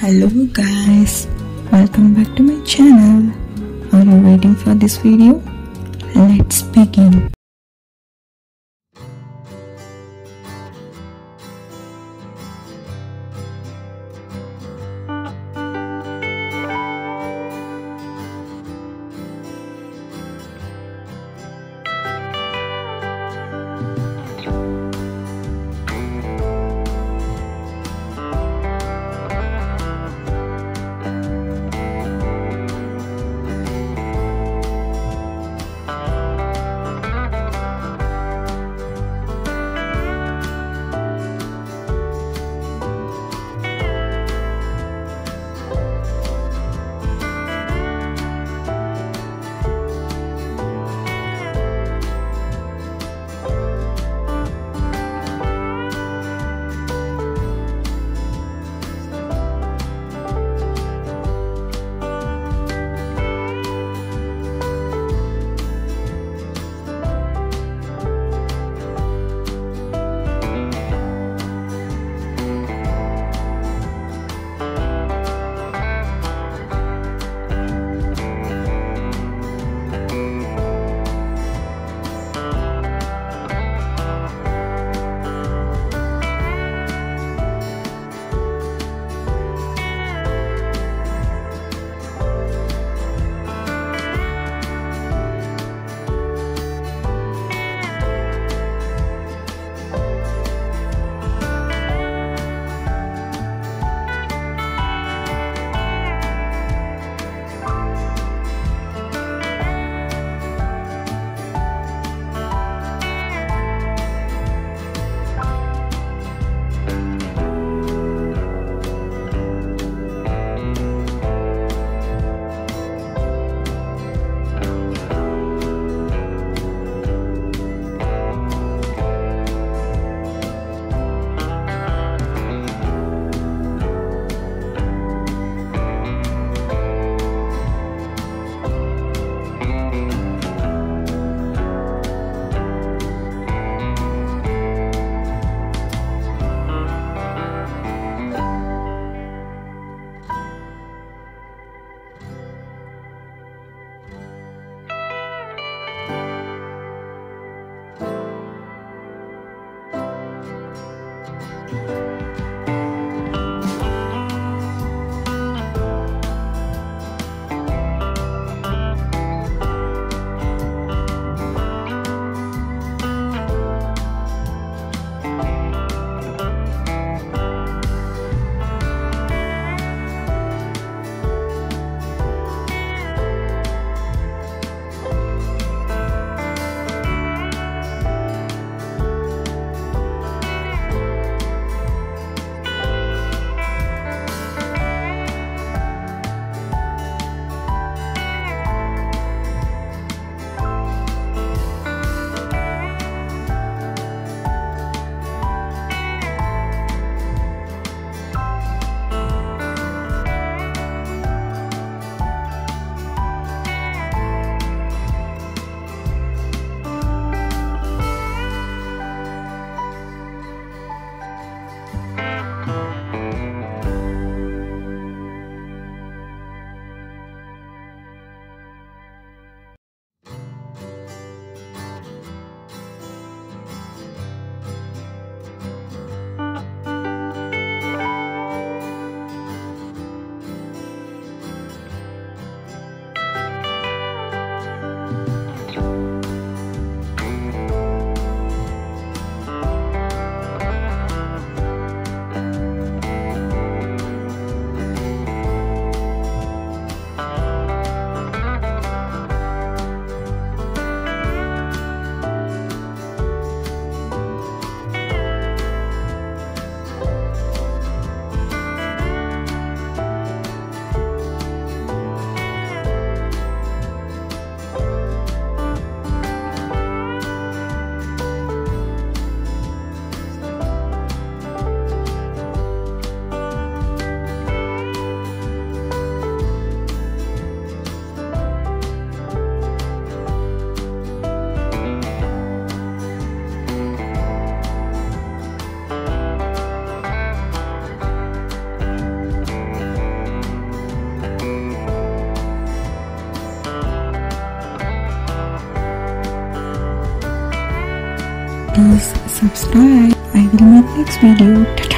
Hello guys, welcome back to my channel. Are you waiting for this video? Let's begin. Please subscribe. I will make next video. Ta-ta.